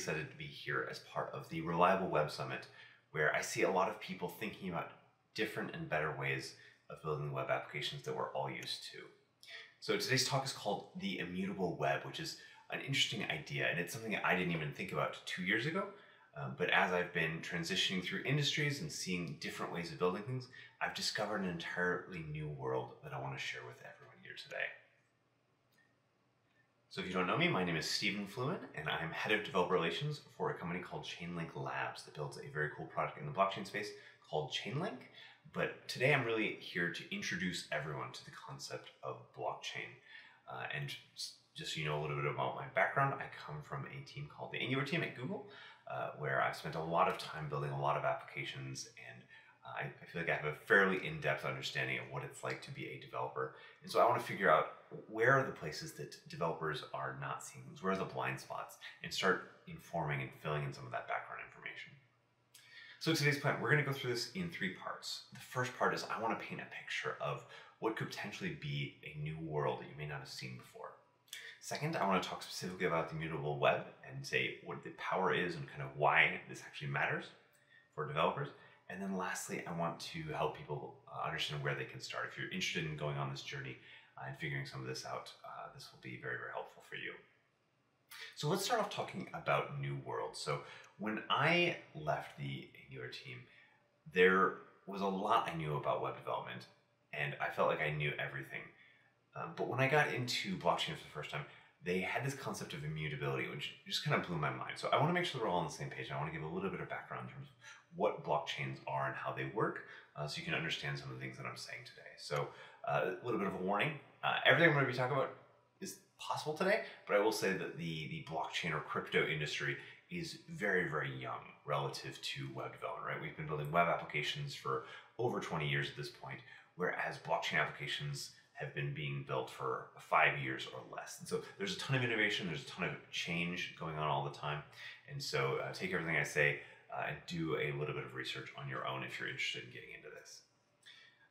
excited to be here as part of the Reliable Web Summit, where I see a lot of people thinking about different and better ways of building web applications that we're all used to. So today's talk is called The Immutable Web, which is an interesting idea, and it's something that I didn't even think about 2 years ago. But as I've been transitioning through industries and seeing different ways of building things, I've discovered an entirely new world that I want to share with everyone here today. So if you don't know me, my name is Stephen Fluin, and I'm head of developer relations for a company called Chainlink Labs that builds a very cool product in the blockchain space called Chainlink. But today I'm really here to introduce everyone to the concept of blockchain. And just so you know a little bit about my background, I come from a team called the Angular team at Google, where I've spent a lot of time building a lot of applications, and I feel like I have a fairly in-depth understanding of what it's like to be a developer. And so I want to figure out where are the places that developers are not seeing things, where are the blind spots, and start informing and filling in some of that background information. So today's plan, we're going to go through this in 3 parts. The first part is I want to paint a picture of what could potentially be a new world that you may not have seen before. Second, I want to talk specifically about the immutable web and say what the power is and kind of why this actually matters for developers. And then lastly, I want to help people understand where they can start. If you're interested in going on this journey and figuring some of this out, this will be very, very helpful for you. So let's start off talking about new world. So when I left the Angular team, there was a lot I knew about web development, and I felt like I knew everything. But when I got into blockchain for the first time, they had this concept of immutability, which just kind of blew my mind. So I want to make sure we're all on the same page. I want to give a little bit of background in terms of what blockchains are and how they work, so you can understand some of the things that I'm saying today. So a little bit of a warning. Everything I'm going to be talking about is possible today, but I will say that the blockchain or crypto industry is very, very young relative to web development, right? We've been building web applications for over 20 years at this point, whereas blockchain applications have been being built for 5 years or less. And so there's a ton of innovation, there's a ton of change going on all the time. And so take everything I say and do a little bit of research on your own if you're interested in getting into this.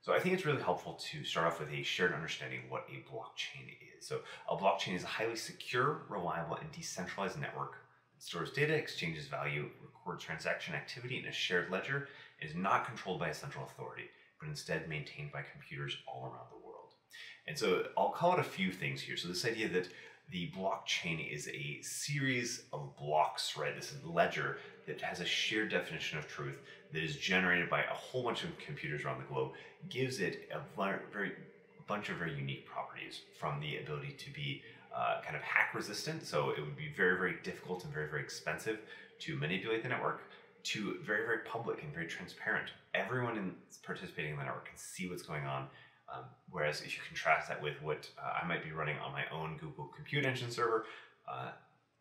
So I think it's really helpful to start off with a shared understanding of what a blockchain is. So a blockchain is a highly secure, reliable, and decentralized network. It stores data, exchanges value, records transaction activity in a shared ledger, and is not controlled by a central authority, but instead maintained by computers all around the world. And so I'll call out a few things here. So this idea that the blockchain is a series of blocks, right? This is a ledger that has a shared definition of truth that is generated by a whole bunch of computers around the globe, gives it a bunch of very unique properties, from the ability to be kind of hack resistant. So it would be very, very difficult and very, very expensive to manipulate the network, to very, very public and very transparent. Everyone participating in the network can see what's going on. Whereas if you contrast that with what I might be running on my own Google compute engine server,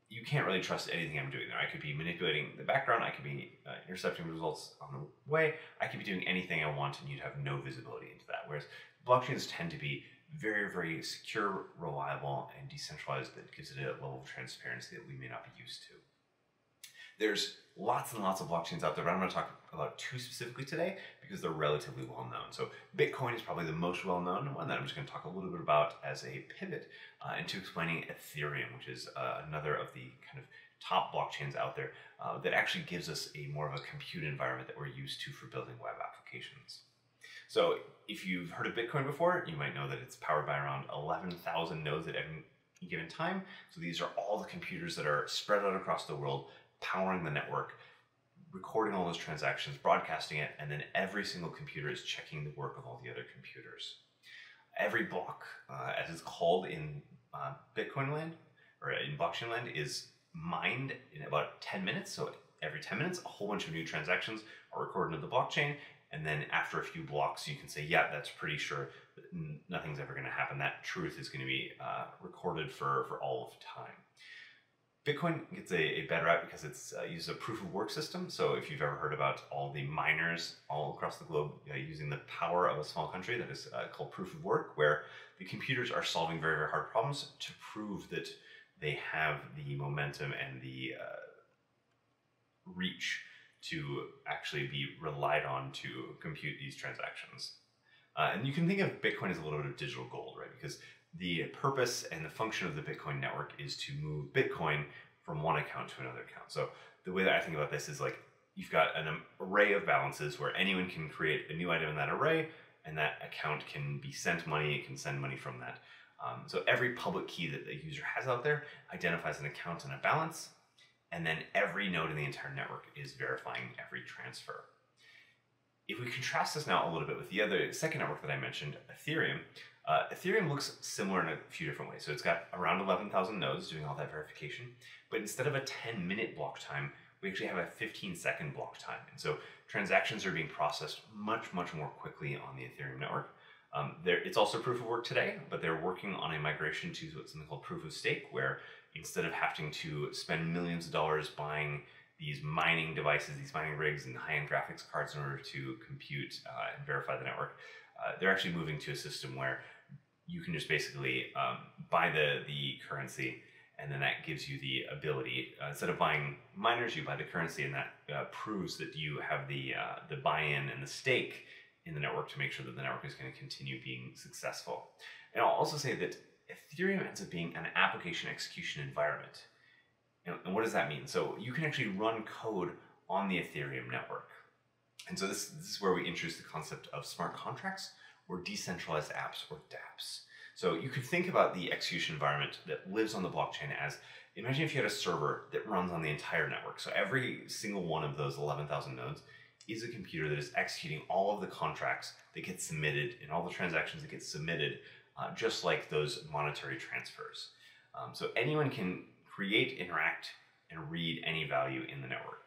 you can't really trust anything I'm doing there. I could be manipulating the background, I could be intercepting results on the way, I could be doing anything I want, and you'd have no visibility into that. Whereas blockchains tend to be very, very secure, reliable, and decentralized. That gives it a level of transparency that we may not be used to. There's lots and lots of blockchains out there, but I'm going to talk about 2 specifically today because they're relatively well known. So Bitcoin is probably the most well known one that I'm just going to talk a little bit about as a pivot into explaining Ethereum, which is another of the kind of top blockchains out there that actually gives us a more of a compute environment that we're used to for building web applications. So if you've heard of Bitcoin before, you might know that it's powered by around 11,000 nodes at any given time. So these are all the computers that are spread out across the world, powering the network, recording all those transactions, broadcasting it, and then every single computer is checking the work of all the other computers. Every block, as it's called in Bitcoin land, or in blockchain land, is mined in about 10 minutes. So every 10 minutes, a whole bunch of new transactions are recorded into the blockchain, and then after a few blocks, you can say, yeah, that's pretty sure that nothing's ever going to happen. That truth is going to be recorded for all of time. Bitcoin gets a bad rap because it's uses a proof-of-work system. So if you've ever heard about all the miners all across the globe using the power of a small country, that is called proof-of-work, where the computers are solving very, very hard problems to prove that they have the momentum and the reach to actually be relied on to compute these transactions. And you can think of Bitcoin as a little bit of digital gold, right? Because the purpose and the function of the Bitcoin network is to move Bitcoin from one account to another account. So the way that I think about this is like you've got an array of balances where anyone can create a new item in that array, and that account can be sent money, it can send money from that. So every public key that the user has out there identifies an account and a balance, and then every node in the entire network is verifying every transfer. If we contrast this now a little bit with the other second network that I mentioned, Ethereum, Ethereum looks similar in a few different ways. So it's got around 11,000 nodes doing all that verification, but instead of a 10-minute block time, we actually have a 15-second block time. And so transactions are being processed much, much more quickly on the Ethereum network. It's also proof of work today, but they're working on a migration to what's something called proof of stake, where instead of having to spend millions of dollars buying these mining devices, these mining rigs and high-end graphics cards in order to compute and verify the network, they're actually moving to a system where you can just basically buy the currency, and then that gives you the ability, instead of buying miners, you buy the currency, and that proves that you have the buy-in and the stake in the network to make sure that the network is going to continue being successful. And I'll also say that Ethereum ends up being an application execution environment. And what does that mean? So you can actually run code on the Ethereum network. And so this is where we introduce the concept of smart contracts or decentralized apps or dApps. So you could think about the execution environment that lives on the blockchain as, imagine if you had a server that runs on the entire network. So every single one of those 11,000 nodes is a computer that is executing all of the contracts that get submitted and all the transactions that get submitted, just like those monetary transfers. So anyone can create, interact, and read any value in the network,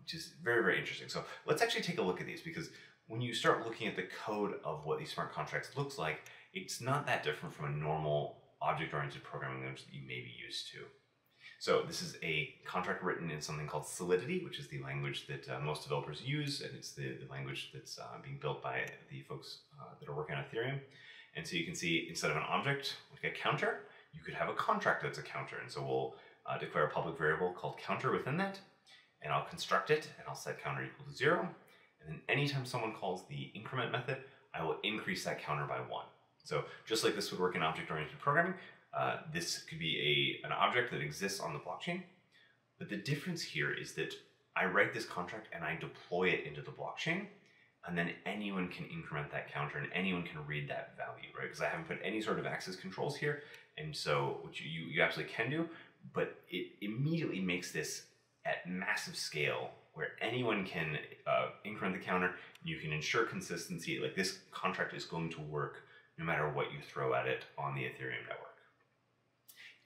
which is very, very interesting. So let's actually take a look at these, because when you start looking at the code of what these smart contracts looks like, it's not that different from a normal object-oriented programming language that you may be used to. So this is a contract written in something called Solidity, which is the language that most developers use, and it's the language that's being built by the folks that are working on Ethereum. And so you can see, instead of an object, like a counter, you could have a contract that's a counter. And so we'll declare a public variable called counter within that, and I'll construct it, and I'll set counter equal to 0. And then anytime someone calls the increment method, I will increase that counter by 1. So just like this would work in object-oriented programming, this could be an object that exists on the blockchain. But the difference here is that I write this contract and I deploy it into the blockchain, and then anyone can increment that counter and anyone can read that value, right? Because I haven't put any sort of access controls here. And so which you absolutely can do, but it immediately makes this at massive scale where anyone can increment the counter. You can ensure consistency. Like, this contract is going to work no matter what you throw at it on the Ethereum network.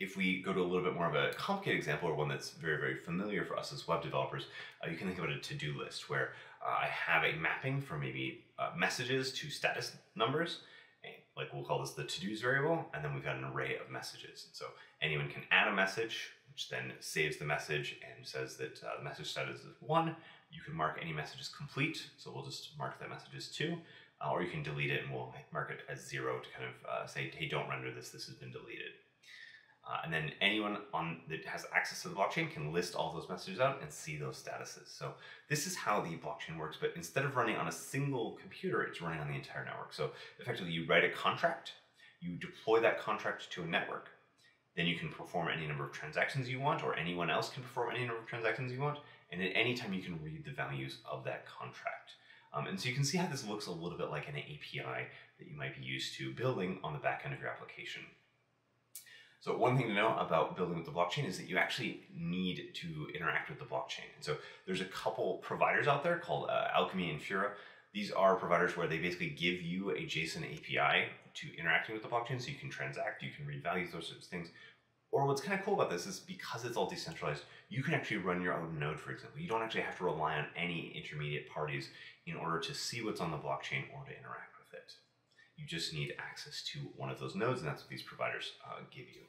If we go to a little bit more of a complicated example, or one that's very, very familiar for us as web developers, you can think about a to-do list where I have a mapping for maybe messages to status numbers. Like, we'll call this the to-dos variable, and then we've got an array of messages. And so anyone can add a message, which then saves the message and says that the message status is 1. You can mark any message as complete, so we'll just mark that message as 2. Or you can delete it, and we'll mark it as 0 to kind of say, hey, don't render this, this has been deleted. And then anyone that has access to the blockchain can list all those messages out and see those statuses. So this is how the blockchain works, but instead of running on a single computer, it's running on the entire network. So effectively, you write a contract, you deploy that contract to a network, then you can perform any number of transactions you want, or anyone else can perform any number of transactions you want, and at any time you can read the values of that contract. And so you can see how this looks a little bit like an API that you might be used to building on the back end of your application. So one thing to know about building with the blockchain is that you actually need to interact with the blockchain. And so there's a couple providers out there called Alchemy and Infura. These are providers where they basically give you a JSON API to interacting with the blockchain, so you can transact, you can read values, those sorts of things. Or what's kind of cool about this is, because it's all decentralized, you can actually run your own node, for example. You don't actually have to rely on any intermediate parties in order to see what's on the blockchain or to interact with it. You just need access to one of those nodes, and that's what these providers give you.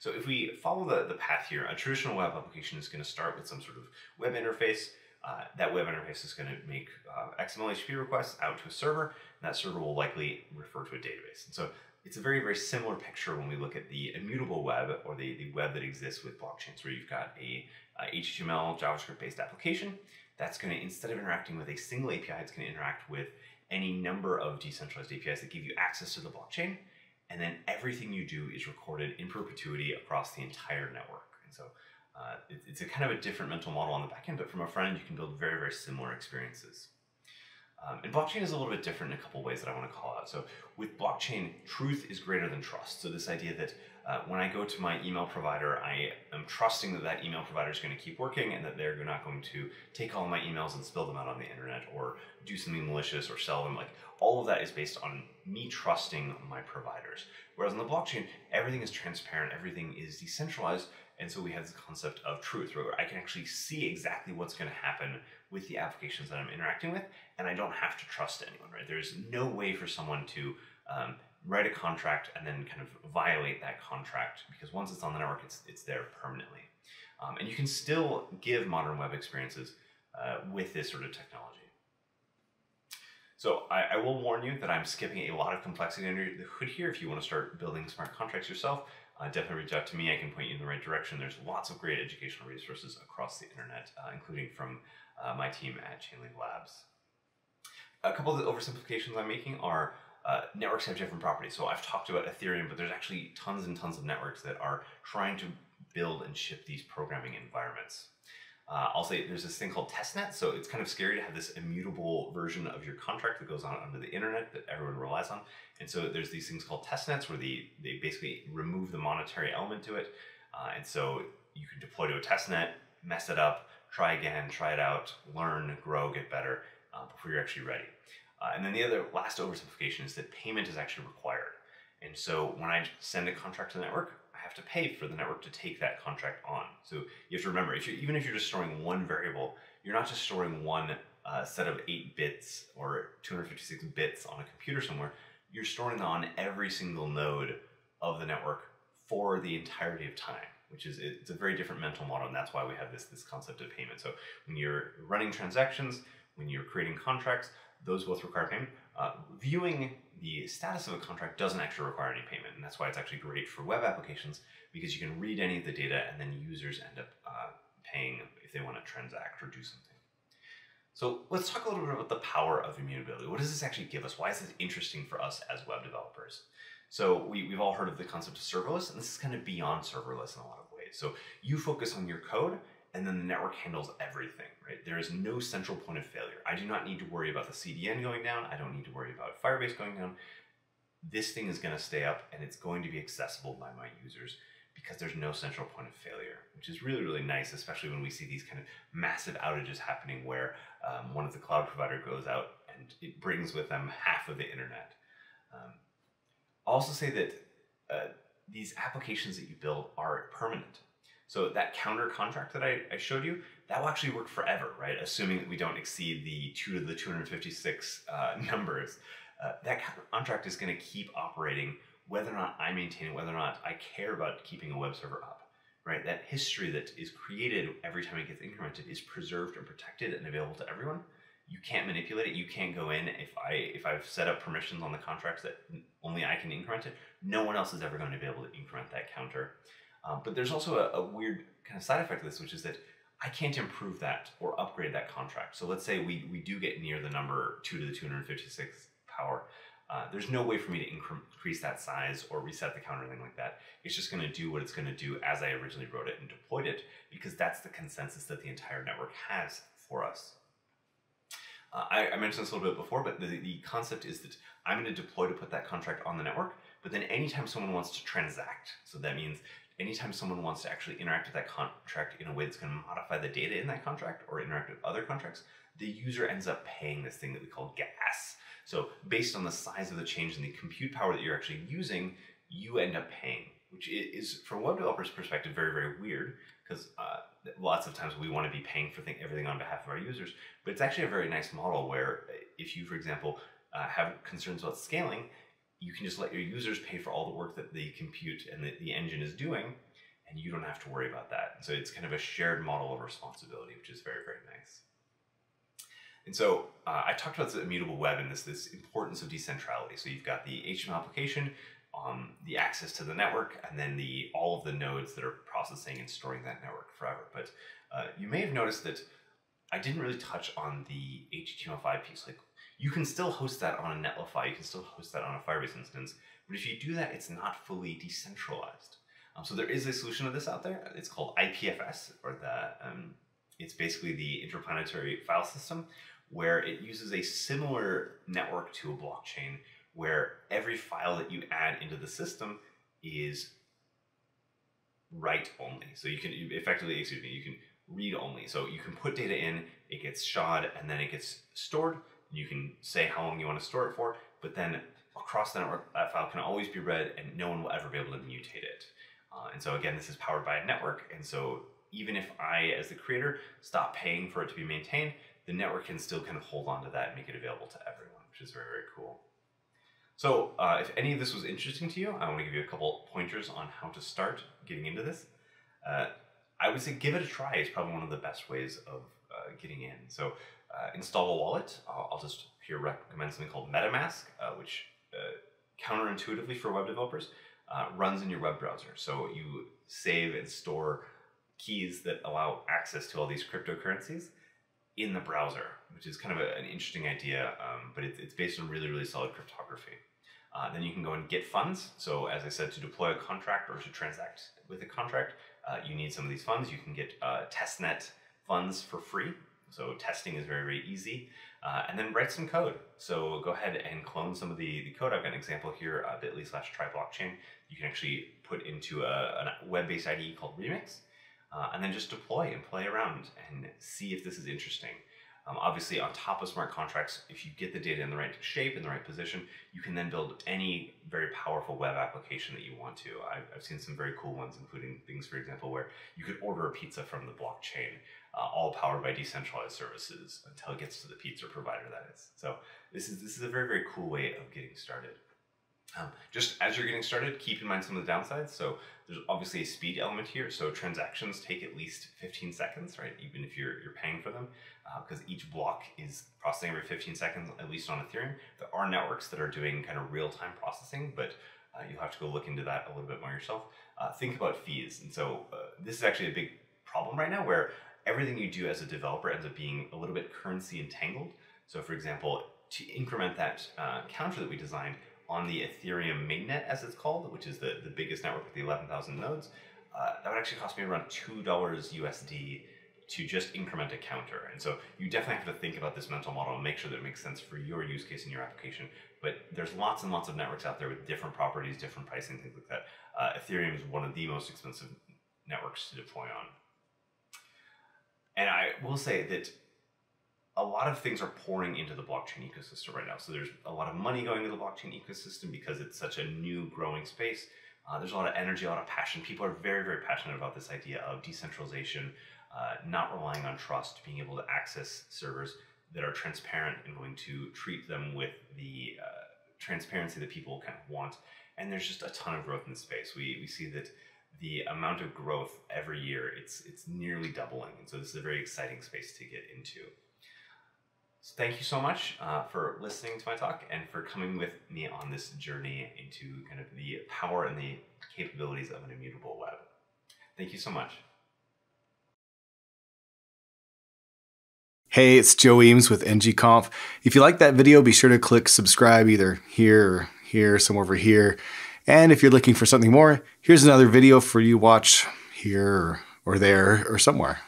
So if we follow the path here, a traditional web application is going to start with some sort of web interface. That web interface is going to make XML HTTP requests out to a server, and that server will likely refer to a database. And so it's a very, very similar picture when we look at the immutable web, or the web that exists with blockchains, where you've got a HTML, JavaScript-based application. That's going to, instead of interacting with a single API, it's going to interact with any number of decentralized APIs that give you access to the blockchain. And then everything you do is recorded in perpetuity across the entire network. And so it's a kind of a different mental model on the back end, but from a front end, you can build very, very similar experiences. And blockchain is a little bit different in a couple of ways that I want to call out. So with blockchain, truth is greater than trust. So this idea that when I go to my email provider, I am trusting that that email provider is going to keep working and that they're not going to take all my emails and spill them out on the internet or do something malicious or sell them. Like, all of that is based on me trusting my providers. Whereas on the blockchain, everything is transparent, everything is decentralized. And so we have this concept of truth, where I can actually see exactly what's going to happen with the applications that I'm interacting with, and I don't have to trust anyone, right? There's no way for someone to write a contract and then kind of violate that contract, because once it's on the network, it's there permanently. And you can still give modern web experiences with this sort of technology. So I will warn you that I'm skipping a lot of complexity under the hood here. If you want to start building smart contracts yourself, definitely reach out to me. I can point you in the right direction. There's lots of great educational resources across the internet, including from my team at Chainlink Labs. A couple of the oversimplifications I'm making are networks have different properties. So I've talked about Ethereum, but there's actually tons and tons of networks that are trying to build and ship these programming environments. I'll say there's this thing called testnet, so it's kind of scary to have this immutable version of your contract that goes on under the internet that everyone relies on. And so there's these things called testnets where they basically remove the monetary element to it. And so you can deploy to a testnet, mess it up, try again, try it out, learn, grow, get better before you're actually ready. And then the other last oversimplification is that payment is actually required. And so when I send a contract to the network, I have to pay for the network to take that contract on. So you have to remember, even if you're just storing one variable, you're not just storing one set of 8 bits or 256 bits on a computer somewhere. You're storing them on every single node of the network for the entirety of time, which is, it's a very different mental model, and that's why we have this concept of payment. So when you're running transactions, when you're creating contracts, those both require payment. Viewing the status of a contract doesn't actually require any payment, and that's why it's actually great for web applications, because you can read any of the data and then users end up paying if they want to transact or do something. So let's talk a little bit about the power of immutability. What does this actually give us? Why is this interesting for us as web developers? So we've all heard of the concept of serverless, and this is kind of beyond serverless in a lot of ways. So you focus on your code, and then the network handles everything, right? There is no central point of failure. I do not need to worry about the CDN going down. I don't need to worry about Firebase going down. This thing is going to stay up, and it's going to be accessible by my users because there's no central point of failure, which is really, really nice, especially when we see these kind of massive outages happening where one of the cloud providers goes out and it brings with them half of the internet. I'll also say that these applications that you build are permanent. So that counter contract that I showed you, that will actually work forever, right? Assuming that we don't exceed the 2 to the 256 numbers. That contract is going to keep operating whether or not I maintain it, whether or not I care about keeping a web server up, right? That history that is created every time it gets incremented is preserved and protected and available to everyone. You can't manipulate it. You can't go in. If I've set up permissions on the contracts that only I can increment it, no one else is ever going to be able to increment that counter. But there's also a weird kind of side effect of this, which is that I can't improve that or upgrade that contract. So let's say we do get near the number 2 to the 256 power. There's no way for me to increase that size or reset the counter or anything like that. It's just going to do what it's going to do as I originally wrote it and deployed it, because that's the consensus that the entire network has for us. I mentioned this a little bit before, but the concept is that I'm going to deploy to put that contract on the network, but then anytime someone wants to transact, so that means anytime someone wants to actually interact with that contract in a way that's going to modify the data in that contract or interact with other contracts, the user ends up paying this thing that we call gas. So based on the size of the change and the compute power that you're actually using, you end up paying, which is, from a web developer's perspective, very, very weird, because lots of times we want to be paying for everything on behalf of our users. But it's actually a very nice model where if you, for example, have concerns about scaling, you can just let your users pay for all the work that the compute and the engine is doing, and you don't have to worry about that. And so it's kind of a shared model of responsibility, which is very, very nice. And so I talked about the immutable web and this importance of decentrality. So you've got the HTML application, the access to the network, and then all of the nodes that are processing and storing that network forever. But you may have noticed that I didn't really touch on the HTML5 piece. Like, you can still host that on a Netlify, you can still host that on a Firebase instance, but if you do that, it's not fully decentralized. So there is a solution to this out there. It's called IPFS, or the it's basically the interplanetary file system, where it uses a similar network to a blockchain, where every file that you add into the system is write only. So you can effectively, excuse me, you can read only. So you can put data in, it gets shod, and then it gets stored. You can say how long you want to store it for, but then across the network, that file can always be read, and no one will ever be able to mutate it. And so again, this is powered by a network. And so even if I, as the creator, stop paying for it to be maintained, the network can still kind of hold on to that and make it available to everyone, which is very, very cool. So if any of this was interesting to you, I want to give you a couple pointers on how to start getting into this. I would say give it a try. It's probably one of the best ways of getting in. So install a wallet. I'll just here recommend something called MetaMask, which counterintuitively for web developers runs in your web browser. So you save and store keys that allow access to all these cryptocurrencies in the browser, which is kind of an interesting idea, but it's based on really, really solid cryptography. Then you can go and get funds. So as I said, to deploy a contract or to transact with a contract, you need some of these funds. You can get testnet funds for free. So testing is very, very easy. And then write some code. So go ahead and clone some of the code. I've got an example here, bit.ly/tryblockchain. You can actually put into a web-based IDE called Remix. And then just deploy and play around and see if this is interesting. Obviously, on top of smart contracts, if you get the data in the right shape, in the right position, you can then build any very powerful web application that you want to. I've seen some very cool ones, including things, for example, where you could order a pizza from the blockchain, all powered by decentralized services until it gets to the pizza provider, that is. So this is a very, very cool way of getting started. Just as you're getting started, keep in mind some of the downsides. So there's obviously a speed element here. So transactions take at least 15 seconds, right? Even if you're paying for them, because each block is processing every 15 seconds, at least on Ethereum. There are networks that are doing kind of real-time processing, but you'll have to go look into that a little bit more yourself. Think about fees. And so this is actually a big problem right now, where everything you do as a developer ends up being a little bit currency entangled. So for example, to increment that counter that we designed, on the Ethereum mainnet, as it's called, which is the biggest network with the 11,000 nodes, that would actually cost me around $2 USD to just increment a counter. And so you definitely have to think about this mental model and make sure that it makes sense for your use case and your application. But there's lots and lots of networks out there with different properties, different pricing, things like that. Ethereum is one of the most expensive networks to deploy on. And I will say that a lot of things are pouring into the blockchain ecosystem right now. So there's a lot of money going into the blockchain ecosystem because it's such a new growing space. There's a lot of energy, a lot of passion. People are very, very passionate about this idea of decentralization, not relying on trust, being able to access servers that are transparent and going to treat them with the transparency that people kind of want. And there's just a ton of growth in the space. We see that the amount of growth every year, it's nearly doubling. And so this is a very exciting space to get into. So thank you so much for listening to my talk and for coming with me on this journey into kind of the power and the capabilities of an immutable web. Thank you so much. Hey, it's Joe Eames with ng-conf. If you like that video, be sure to click subscribe either here or here, somewhere over here. And if you're looking for something more, here's another video for you to watch here or there or somewhere.